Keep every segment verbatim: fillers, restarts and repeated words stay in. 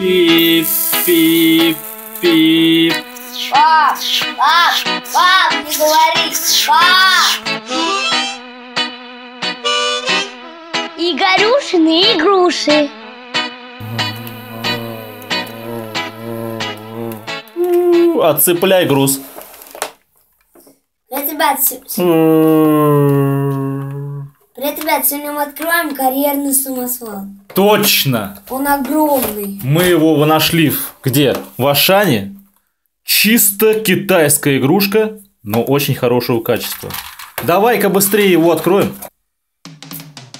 Пип, пип, пип. Пап, пап, пап, не говори, пап. Игорюшины игрушки. Отцепляй груз. Привет, ребят, Привет, ребят, сегодня мы открываем карьерный самосвал. Точно! Он огромный. Мы его нашли где? В Ашане. Чисто китайская игрушка, но очень хорошего качества. Давай-ка быстрее его откроем.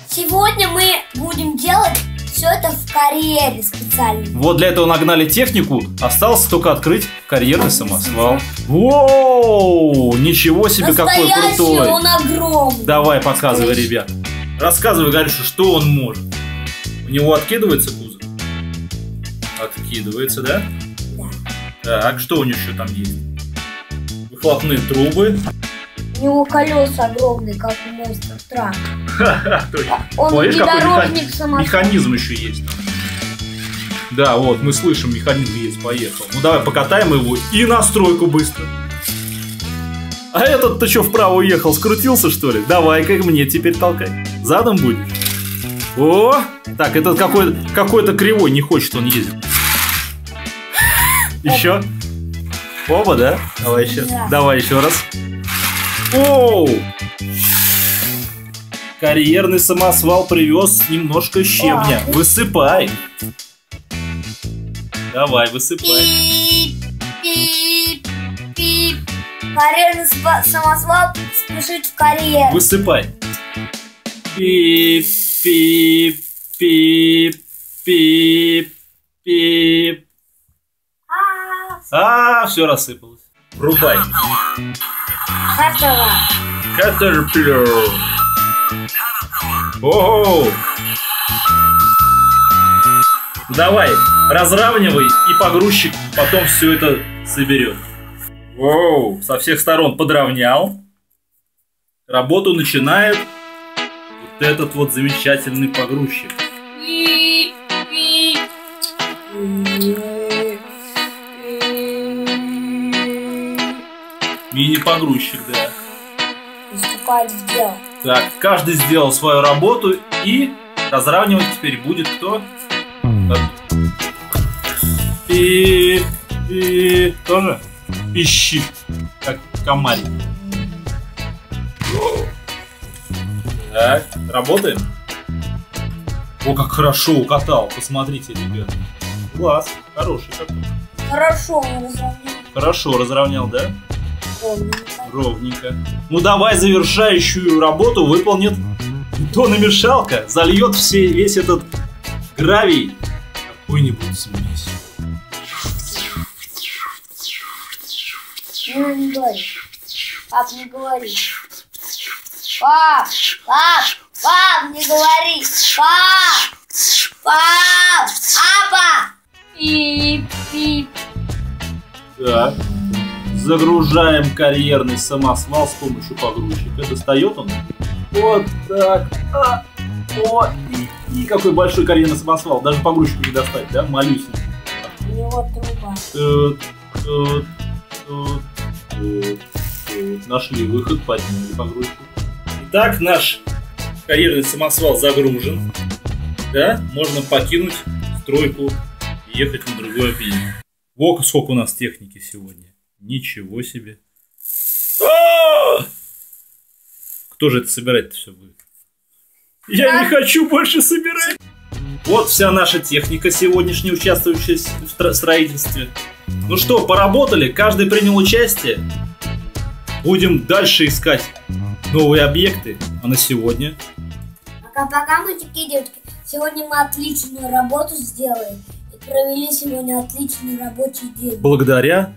Сегодня мы будем делать все это в карьере специально. Вот для этого нагнали технику. Осталось только открыть карьерный самосвал. Воу! Ничего себе, какой крутой! Он огромный. Давай, показывай, ребят. Рассказывай, Игорюша, что он может. У него откидывается кузов? Откидывается, да? Да. Так, что у него еще там есть? Выхлопные трубы. У него колеса огромные, как у монстра трак. Он внедорожник самосвал. Механизм еще есть там. Да, вот, мы слышим, механизм есть, поехал. Ну давай покатаем его и на стройку быстро. А этот-то что, вправо уехал, скрутился что ли? Давай-ка мне теперь толкай. Задом будет. О, так, этот какой-то какой-то кривой, не хочет он ездить. Еще? Оба, да? Давай еще. Давай еще раз. Оу! Карьерный самосвал привез немножко щебня. Высыпай. Давай, высыпай. Карьерный самосвал спешит в карьер. Высыпай. Пип, пип, пип, пип, пип. А, все рассыпалось. Рубай. Caterpillar. Оу! Давай, разравнивай, и погрузчик потом все это соберет. Оу! Со всех сторон подровнял. Работу начинает вот этот вот замечательный погрузчик. Мини-погрузчик, да. Выступает в дело. Так, каждый сделал свою работу, и разравнивать теперь будет кто? И... и... тоже? Пищит, как комарик. Так, работаем? О, как хорошо укатал, посмотрите, ребята. Класс, хороший такой. Хорошо он разровнял. Хорошо разровнял, да? Ровненько. Ровненько. Ну давай завершающую работу выполнит бетономешалка. Зальет все, весь этот гравий какой-нибудь смесь. Ну, не говори. Пап, не говори. Пап, пап, пап, не говори. Пап, пап, апа. Пип, пип. Да. Загружаем карьерный самосвал с помощью погрузчика. Достает он. Вот так. А, о, и, и какой большой карьерный самосвал. Даже погрузчик не достать, да? Малюсенький. У него труба. Тут, тут, тут, тут, тут. Нашли выход, подняли погрузчику. Итак, наш карьерный самосвал загружен. Да? Можно покинуть стройку и ехать на другое объект. Во, сколько у нас техники сегодня. Ничего себе. А-а-а! Кто же это собирать-то все будет? Я а? не хочу больше собирать. Вот вся наша техника сегодняшняя, участвующая в строительстве. Ну что, поработали? Каждый принял участие. Будем дальше искать новые объекты. А на сегодня... Пока-пока, мальчики и девочки. Сегодня мы отличную работу сделали. И провели сегодня отличный рабочий день. Благодаря...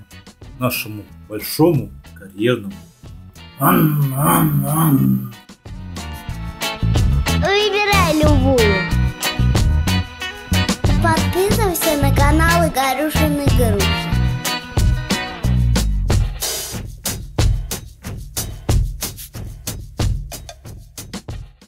нашему большому карьерному.